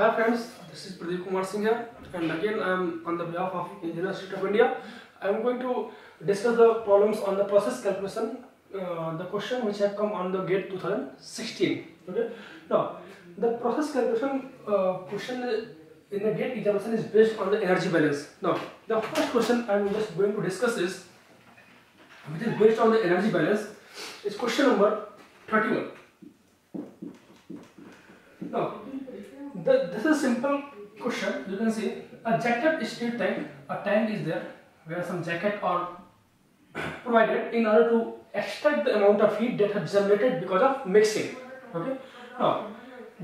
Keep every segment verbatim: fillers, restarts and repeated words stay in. Hi friends, this is Pradeep Kumar Singh here, and again I am on the behalf of Engineers Institute of India. I am going to discuss the problems on the process calculation, uh, the question which have come on the GATE twenty sixteen. Okay. Now, the process calculation uh, question in the GATE examination is based on the energy balance. Now, the first question I am just going to discuss is, which is based on the energy balance, is question number thirty-one. Now, the, this is a simple question. You can see a jacketed steel tank. A tank is there where some jacket are provided in order to extract the amount of heat that has generated because of mixing. Okay. Now,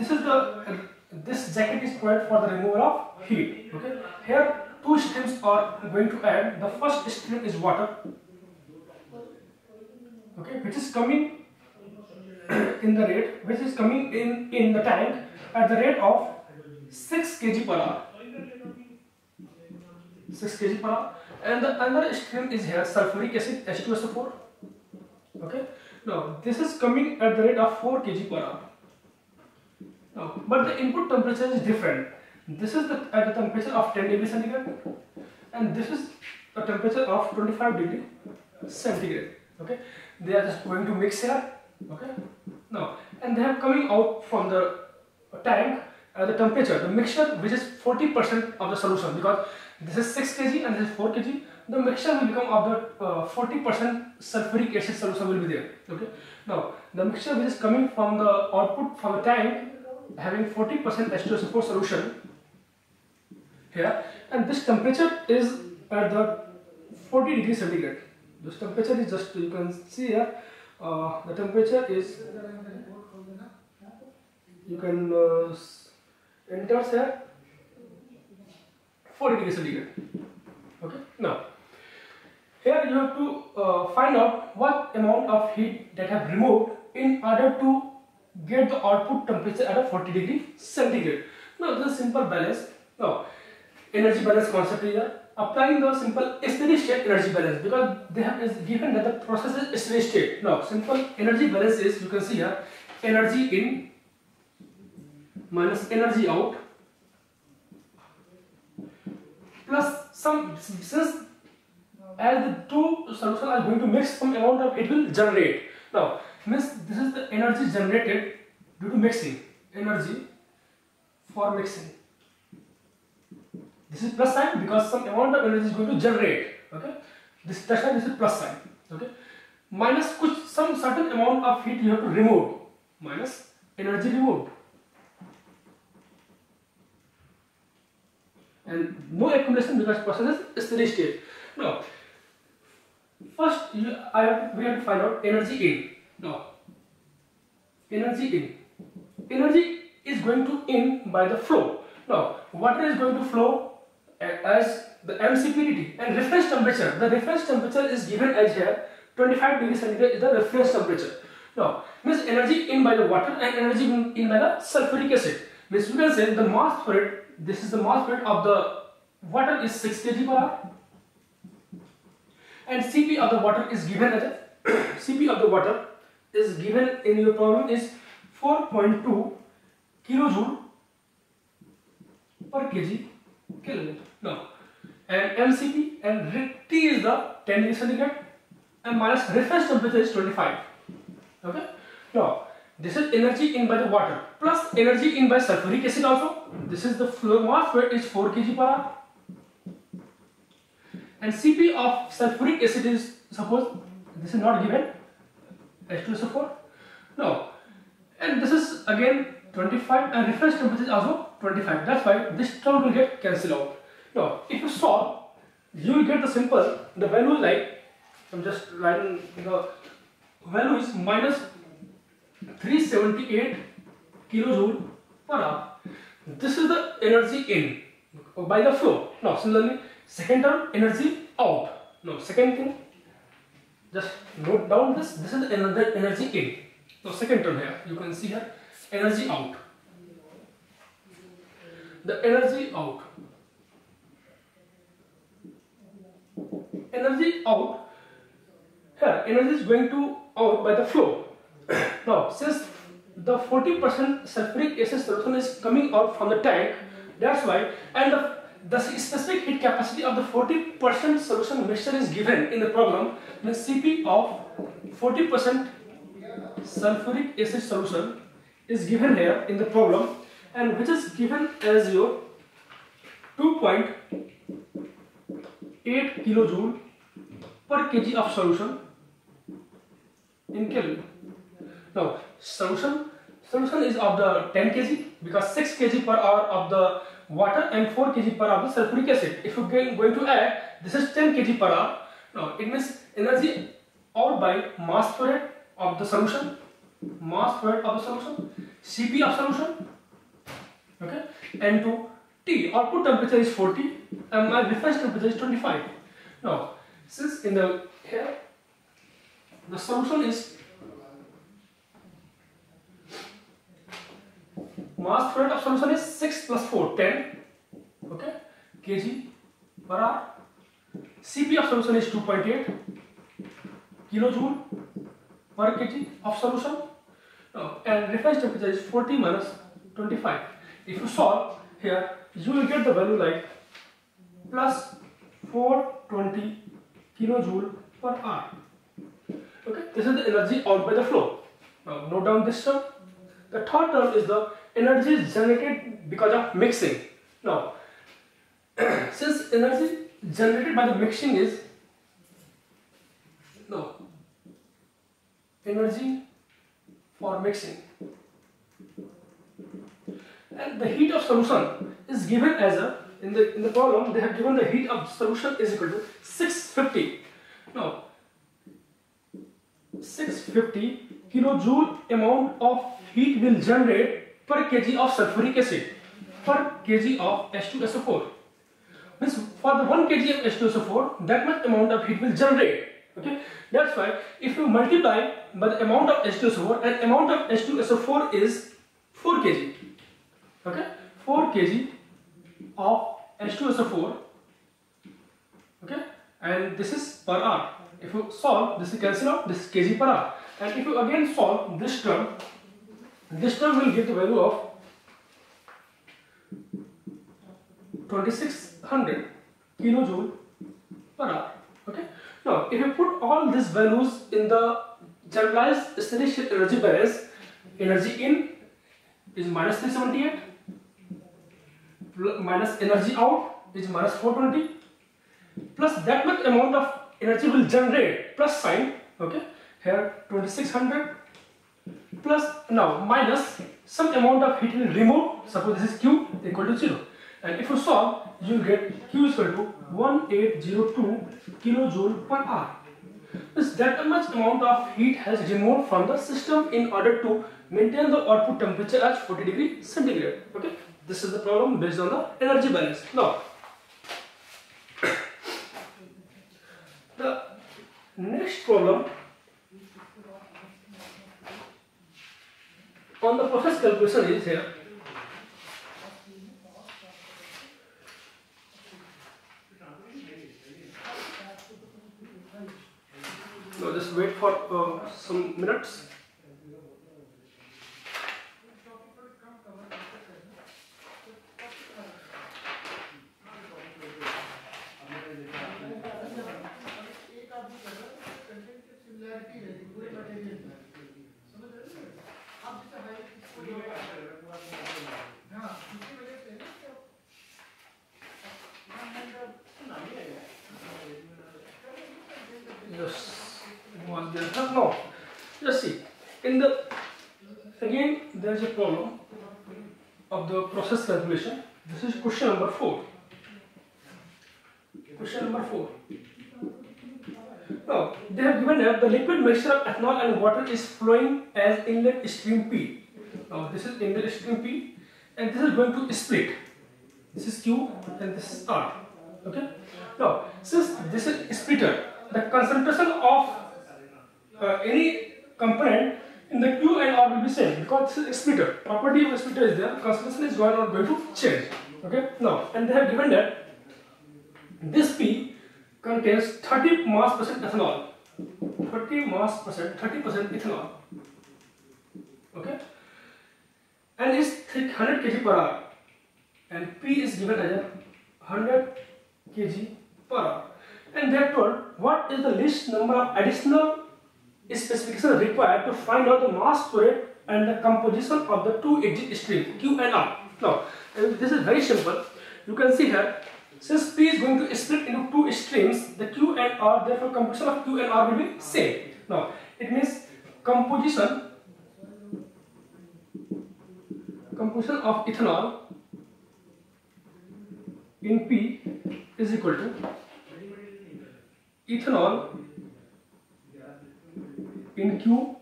this is the this jacket is provided for the removal of heat. Okay. Here, two streams are going to add. The first stream is water. Okay, which is coming in the rate, which is coming in in the tank at the rate of six kilograms per hour. six kilograms per hour. And the another stream is here, sulfuric acid, H two S O four. Okay. Now this is coming at the rate of four kilograms per hour. Now, but the input temperature is different. This is the, at the temperature of ten degrees centigrade, and this is a temperature of twenty-five degrees centigrade. Okay. They are just going to mix here. Okay. Now, and they are coming out from the tank at the temperature, the mixture which is forty percent of the solution, because this is six kilograms and this is four kilograms, the mixture will become of the uh, forty percent sulfuric acid solution will be there. Okay. Now, the mixture which is coming from the output from the tank having forty percent H two S O four solution here, and this temperature is at the forty degrees centigrade. This temperature is just, you can see here, uh, the temperature is, you can uh, enter here, forty degrees centigrade. Okay. Now, here you have to uh, find out what amount of heat that have removed in order to get the output temperature at a forty degree centigrade. Now, this is simple balance. Now, energy balance concept is here. Applying the simple steady state energy balance, because they have is given that the process is steady state. Now, simple energy balance is, you can see here, energy in minus energy out plus some, since as the two solutions are going to mix, some amount of it will generate. Now, means this is the energy generated due to mixing, energy for mixing. This is plus sign because some amount of energy is going to generate. Okay, this that's why this is plus sign. Okay, minus kuch, some certain amount of heat you have to remove, minus energy removed, and no accumulation because process is steady state. Now, first you, I have to, we have to find out energy in. Now, energy in, energy is going to in by the flow. Now, water is going to flow as the M C P T and reference temperature. The reference temperature is given as here, twenty-five degrees centigrade is the reference temperature. Now, means energy in by the water and energy in by the sulfuric acid. Means we can say the mass for it, this is the mass for it of the water is six kilograms per hour, and C P of the water is given as a C P of the water is given in your problem is four point two kilojoule per kilogram. Now, and M C P and T is the ten degrees centigrade, and minus reference temperature is twenty-five. Okay. Now, this is energy in by the water plus energy in by sulfuric acid also. This is the flow mass where it is four kilograms per hour, and C P of sulfuric acid is, suppose this is not given, H two S O four. Now, and this is again twenty-five, and reference temperature is also twenty-five. That's why this term will get cancelled out. Now, if you solve, you will get the simple, the value like, I'm just writing the value is minus three hundred seventy-eight kilojoule per hour. This is the energy in by the flow. Now, similarly, second term, energy out. Now, second thing, just note down this. This is another energy in. Now, second term here, you can see here, energy out. The energy out. Energy out. Here, energy is going to out by the flow. Now, since the forty percent sulfuric acid solution is coming out from the tank, that's why, and the, the specific heat capacity of the forty percent solution mixture is given in the problem. The C P of forty percent sulfuric acid solution is given here in the problem, and which is given as your two point eight kilojoule per kg of solution in Kelvin. Now, solution solution is of the ten kilograms because six kilograms per hour of the water and four kilograms per hour of the sulfuric acid. If you are going to add, this is ten kilograms per hour. Now, it means energy all by mass per head of the solution, mass per head of the solution, C P of solution, okay, and to T, output temperature is forty and my reference temperature is twenty-five. Now, since in the here the solution is mass per head of solution is six plus four, ten, okay, kg per hour. C P of solution is two point eight kilojoule per kg of solution. Now, and reference temperature is forty minus twenty-five. If you solve here, you will get the value like plus four hundred twenty kilojoule per hour. Okay, this is the energy out by the flow. Now, note down this term. The third term is the energy generated because of mixing. Now, since energy generated by the mixing is no energy for mixing, and the heat of solution is given as a in the in the problem they have given the heat of solution is equal to six hundred fifty. Now, six hundred fifty kilojoule amount of heat will generate per kg of sulfuric acid, per kg of H two S O four. Means for the one kilogram of H two S O four, that much amount of heat will generate. Okay, that's why if you multiply by the amount of H two S O four, and amount of H two S O four is four kilograms. Okay, four kilograms of H two S O four. Okay, and this is per hour. If you solve, this is cancel out, this is kg per hour. And if you again solve this term, this term will give the value of twenty-six hundred kilojoule per hour. Okay. Now, if you put all these values in the generalized steady state energy balance, energy in is minus three hundred seventy-eight, minus energy out is minus four hundred twenty, plus that much amount of energy will generate, plus sign, okay, here twenty-six hundred, plus now minus some amount of heat will remove, suppose this is Q equal to zero, and if you solve, you will get Q is equal to one thousand eight hundred two kilojoule per hour. Means that much amount of heat has removed from the system in order to maintain the output temperature at forty degrees centigrade. Okay, this is the problem based on the energy balance. Now, the next problem on the process calculation is here. Now just wait for uh, some minutes. No, just see, in the again there is a problem of the process calculation. This is question number four. Question number four. Now they have given that the liquid mixture of ethanol and water is flowing as inlet stream P. Now this is inlet stream P, and this is going to split. This is Q and this is R. Okay. Now since this is splitter, the concentration of Uh, any component in the Q and R will be same because this is a splitter. Property of a splitter is there, concentration is not going to change. Okay, now, and they have given that this P contains thirty mass percent ethanol, thirty mass percent, thirty percent ethanol. Okay, one hundred kilograms per hour and P is given as one hundred kilograms per hour. And therefore, what is the least number of additional specifications required to find out the mass for it and the composition of the two exit stream Q and R? Now, this is very simple. You can see here, since P is going to split into two streams, the Q and R, therefore composition of Q and R will be same. Now, it means composition composition of ethanol in P is equal to ethanol in Q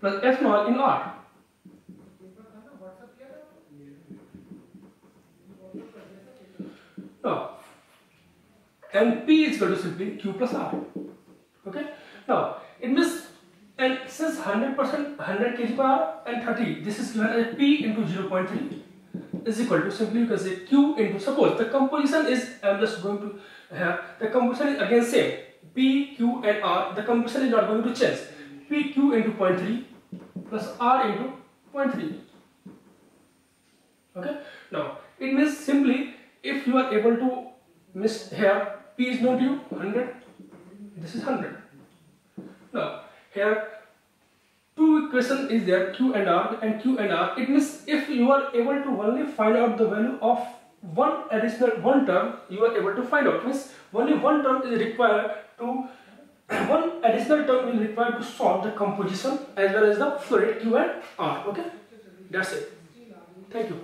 plus ethanol in R. Now, and P is equal to simply Q plus R. Okay. Now, it means, and since one hundred percent one hundred kilograms per hour and thirty, this is given as P into zero point three is equal to simply, you can say Q into, suppose the composition is, I am just going to have, the composition is again same, P, Q and R, the composition is not going to change, P, Q into zero point three plus R into zero point three. Okay. Now, it means simply, if you are able to miss here, P is known to you one hundred, this is one hundred. Now, here two equations is there, Q and R and Q and R. It means if you are able to only find out the value of one additional one term, you are able to find out. It means only one term is required to, one additional term is required to solve the composition as well as the flow rate Q and R. Okay, that's it. Thank you.